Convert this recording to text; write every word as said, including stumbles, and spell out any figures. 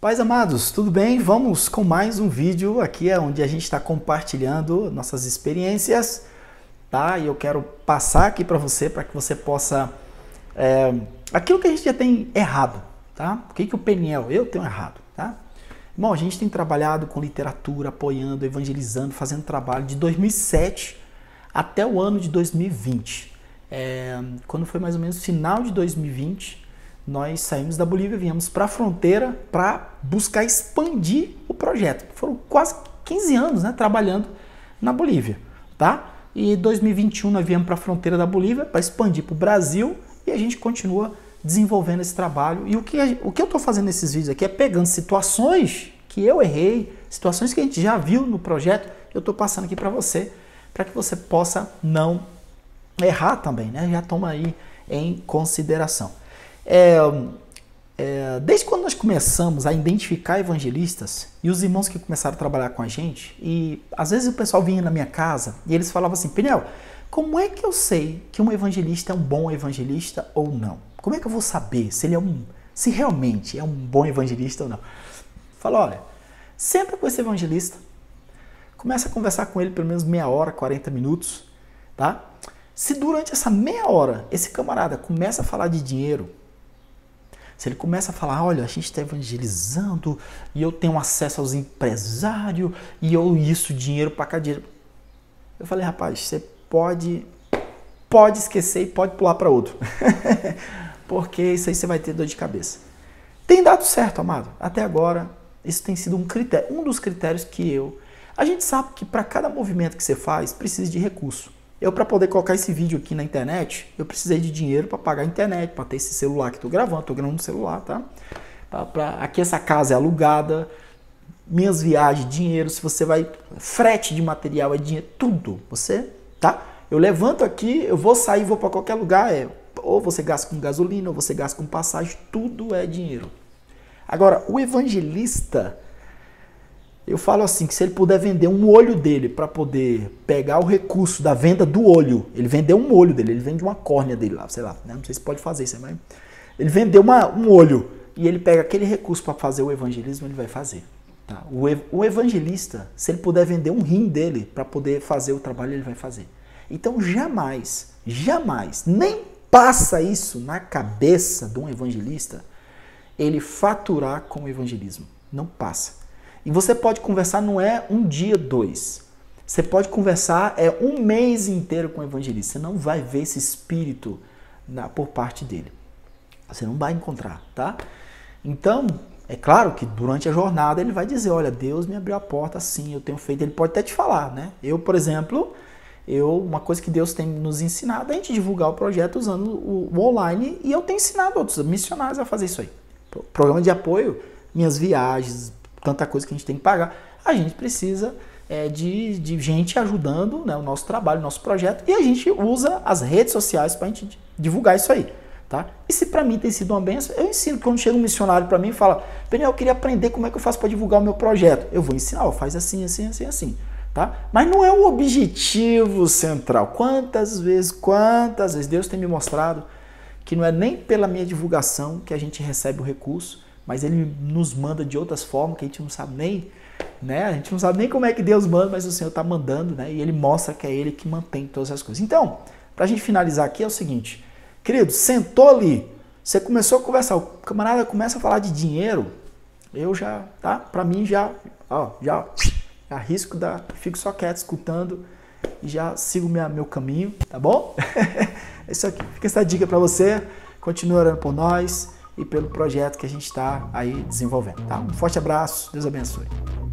Pais amados, tudo bem? Vamos com mais um vídeo aqui onde a gente está compartilhando nossas experiências, tá? E eu quero passar aqui para você, para que você possa... É, aquilo que a gente já tem errado, tá? O que, que o Peniel, eu tenho errado, tá? Bom, a gente tem trabalhado com literatura, apoiando, evangelizando, fazendo trabalho de dois mil e sete até o ano de dois mil e vinte. É, quando foi mais ou menos final de dois mil e vinte... Nós saímos da Bolívia, viemos para a fronteira para buscar expandir o projeto. Foram quase quinze anos, né, trabalhando na Bolívia, tá? E em dois mil e vinte e um nós viemos para a fronteira da Bolívia para expandir para o Brasil e a gente continua desenvolvendo esse trabalho. E o que, o que eu estou fazendo nesses vídeos aqui é pegando situações que eu errei, situações que a gente já viu no projeto, eu estou passando aqui para você, para que você possa não errar também, né? Já toma aí em consideração. É, é, desde quando nós começamos a identificar evangelistas e os irmãos que começaram a trabalhar com a gente, e às vezes o pessoal vinha na minha casa e eles falavam assim: Peniel, como é que eu sei que um evangelista é um bom evangelista ou não? Como é que eu vou saber se ele é um, se realmente é um bom evangelista ou não? Fala, olha, senta com esse evangelista, começa a conversar com ele pelo menos meia hora, quarenta minutos, tá? Se durante essa meia hora esse camarada começa a falar de dinheiro, se ele começa a falar, olha, a gente está evangelizando e eu tenho acesso aos empresários e eu isso, dinheiro para cá, dinheiro. Eu falei, rapaz, você pode, pode esquecer e pode pular para outro. Porque isso aí você vai ter dor de cabeça. Tem dado certo, amado. Até agora, isso tem sido um critério, um dos critérios que eu... A gente sabe que para cada movimento que você faz, precisa de recurso. Eu, para poder colocar esse vídeo aqui na internet, eu precisei de dinheiro para pagar a internet, para ter esse celular que estou gravando, estou gravando no celular, tá? Pra, pra, aqui essa casa é alugada, minhas viagens, dinheiro, se você vai... Frete de material é dinheiro, tudo, você, tá? Eu levanto aqui, eu vou sair, vou para qualquer lugar, é, ou você gasta com gasolina, ou você gasta com passagem, tudo é dinheiro. Agora, o evangelista... Eu falo assim, que se ele puder vender um olho dele para poder pegar o recurso da venda do olho, ele vendeu um olho dele, ele vende uma córnea dele lá, sei lá, né? Não sei se pode fazer isso, mas ele vendeu uma, um olho e ele pega aquele recurso para fazer o evangelismo, ele vai fazer. Tá? O, ev o evangelista, se ele puder vender um rim dele para poder fazer o trabalho, ele vai fazer. Então jamais, jamais, nem passa isso na cabeça de um evangelista, ele faturar com o evangelismo. Não passa. E você pode conversar, não é um dia, dois. Você pode conversar é um mês inteiro com o evangelista. Você não vai ver esse espírito na, por parte dele. Você não vai encontrar, tá? Então, é claro que durante a jornada ele vai dizer, olha, Deus me abriu a porta assim, eu tenho feito. Ele pode até te falar, né? Eu, por exemplo, eu, uma coisa que Deus tem nos ensinado é a gente divulgar o projeto usando o, o online. E eu tenho ensinado outros missionários a fazer isso aí. Programa de apoio, minhas viagens... Tanta coisa que a gente tem que pagar, a gente precisa é, de, de gente ajudando, né, o nosso trabalho, o nosso projeto, e a gente usa as redes sociais para a gente divulgar isso aí, tá? E se para mim tem sido uma benção, eu ensino. Quando chega um missionário para mim e fala, Peniel, eu queria aprender como é que eu faço para divulgar o meu projeto. Eu vou ensinar, ó, faz assim, assim, assim, assim, tá? Mas não é o objetivo central. Quantas vezes, quantas vezes Deus tem me mostrado que não é nem pela minha divulgação que a gente recebe o recurso, mas ele nos manda de outras formas que a gente não sabe nem, né? A gente não sabe nem como é que Deus manda, mas o Senhor está mandando, né? E ele mostra que é ele que mantém todas as coisas. Então, para a gente finalizar aqui é o seguinte, querido, sentou ali, você começou a conversar, o camarada começa a falar de dinheiro, eu já, tá? Para mim já, ó, já arrisco da, fico só quieto escutando e já sigo minha, meu caminho, tá bom? É isso aqui, fica essa dica para você, continua orando por nós e pelo projeto que a gente está aí desenvolvendo, tá? Um forte abraço, Deus abençoe.